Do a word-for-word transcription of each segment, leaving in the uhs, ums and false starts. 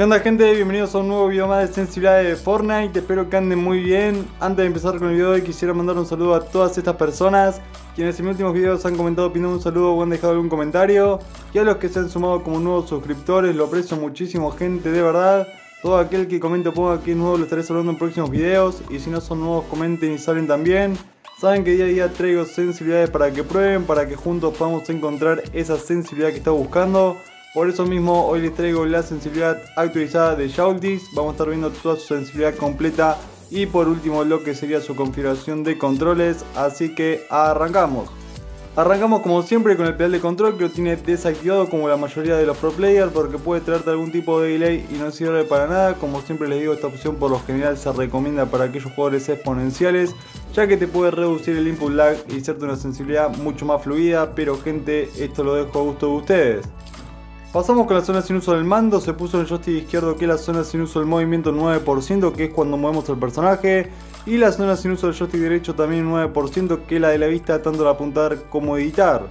¿Qué onda, gente? Bienvenidos a un nuevo video más de sensibilidad de Fortnite. Espero que anden muy bien. Antes de empezar con el video de hoy, quisiera mandar un saludo a todas estas personas quienes en mis últimos videos han comentado pidiendo un saludo o han dejado algún comentario, y a los que se han sumado como nuevos suscriptores. Lo aprecio muchísimo, gente, de verdad. Todo aquel que comente o ponga que es nuevo lo estaré saludando en próximos videos, y si no son nuevos, comenten y salen también. Saben que día a día traigo sensibilidades para que prueben, para que juntos podamos encontrar esa sensibilidad que está buscando. Por eso mismo hoy les traigo la sensibilidad actualizada de Shoutis. Vamos a estar viendo toda su sensibilidad completa y por último lo que sería su configuración de controles. Así que arrancamos. Arrancamos como siempre con el pedal de control, que lo tiene desactivado como la mayoría de los pro players, porque puede traerte algún tipo de delay y no sirve para nada. Como siempre les digo, esta opción por lo general se recomienda para aquellos jugadores exponenciales, ya que te puede reducir el input lag y hacerte una sensibilidad mucho más fluida. Pero, gente, esto lo dejo a gusto de ustedes. Pasamos con la zona sin uso del mando. Se puso en el joystick izquierdo, que es la zona sin uso del movimiento, nueve por ciento, que es cuando movemos el personaje, y la zona sin uso del joystick derecho también nueve por ciento, que es la de la vista, tanto al apuntar como editar.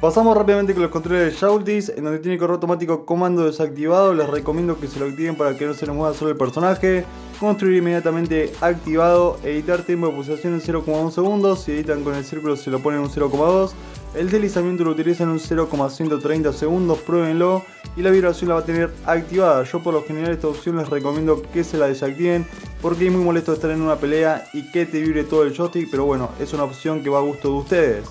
Pasamos rápidamente con los controles de Shoutis, en donde tiene correo automático comando desactivado. Les recomiendo que se lo activen para que no se les mueva solo el personaje. Construir inmediatamente activado, editar tiempo de pulsación en cero coma uno segundos, si editan con el círculo se lo ponen en un cero coma dos, el deslizamiento lo utilizan en un cero coma ciento treinta segundos, pruébenlo, y la vibración la va a tener activada. Yo por lo general esta opción les recomiendo que se la desactiven, porque es muy molesto estar en una pelea y que te vibre todo el joystick, pero bueno, es una opción que va a gusto de ustedes.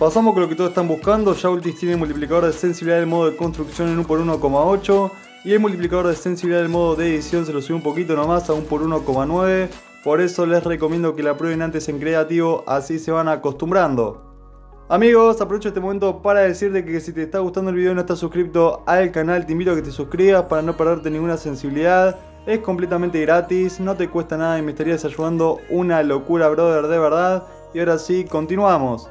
Pasamos con lo que todos están buscando. Jaultix tiene el multiplicador de sensibilidad del modo de construcción en uno por uno coma ocho. Y el multiplicador de sensibilidad del modo de edición se lo subió un poquito nomás a uno por uno coma nueve. Por eso les recomiendo que la prueben antes en creativo, así se van acostumbrando. Amigos, aprovecho este momento para decirte que si te está gustando el video y no estás suscrito al canal, te invito a que te suscribas para no perderte ninguna sensibilidad. Es completamente gratis, no te cuesta nada y me estarías ayudando una locura, brother, de verdad. Y ahora sí, continuamos.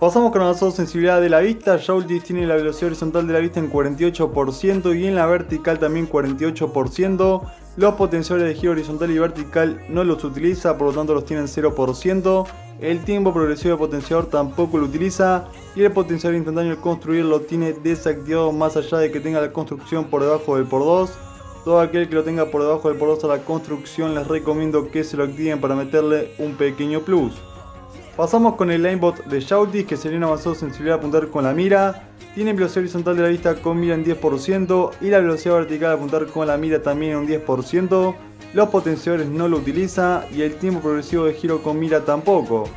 Pasamos con la sensibilidad de la vista. Jaultix tiene la velocidad horizontal de la vista en cuarenta y ocho por ciento y en la vertical también cuarenta y ocho por ciento. Los potenciadores de giro horizontal y vertical no los utiliza, por lo tanto los tiene en cero por ciento. El tiempo progresivo de potenciador tampoco lo utiliza, y el potenciador instantáneo al construir lo tiene desactivado, más allá de que tenga la construcción por debajo del por dos. Todo aquel que lo tenga por debajo del por dos a la construcción, les recomiendo que se lo activen para meterle un pequeño plus. Pasamos con el aimbot de Shoutis, que sería un avanzado sensibilidad a apuntar con la mira. Tiene velocidad horizontal de la vista con mira en diez por ciento y la velocidad vertical de apuntar con la mira también en un diez por ciento. Los potenciadores no lo utiliza y el tiempo progresivo de giro con mira tampoco.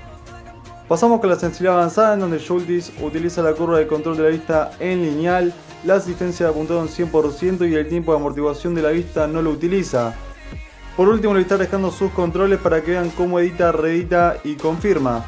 Pasamos con la sensibilidad avanzada, en donde Shoutis utiliza la curva de control de la vista en lineal, la asistencia de apuntado en cien por ciento y el tiempo de amortiguación de la vista no lo utiliza. Por último, le voy a estar dejando sus controles para que vean cómo edita, reedita y confirma.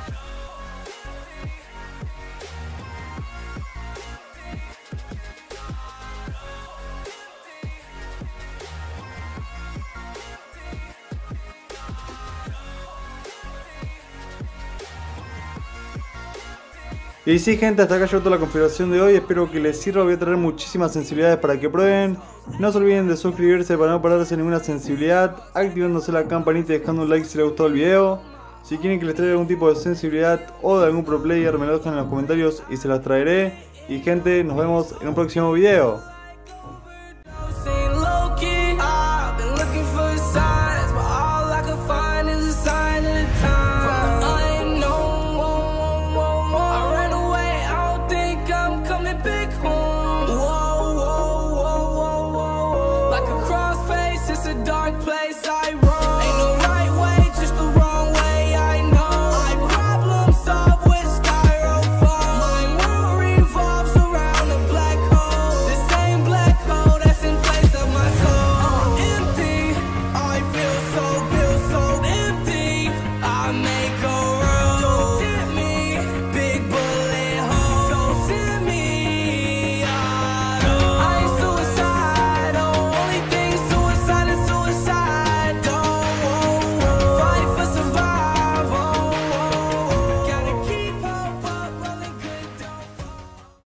Y sí, gente, hasta acá llegó toda la configuración de hoy. Espero que les sirva. Voy a traer muchísimas sensibilidades para que prueben. No se olviden de suscribirse para no perderse ninguna sensibilidad, activándose la campanita y dejando un like si les gustó el video. Si quieren que les traiga algún tipo de sensibilidad o de algún pro player, me lo dejan en los comentarios y se las traeré. Y, gente, nos vemos en un próximo video. Dark place.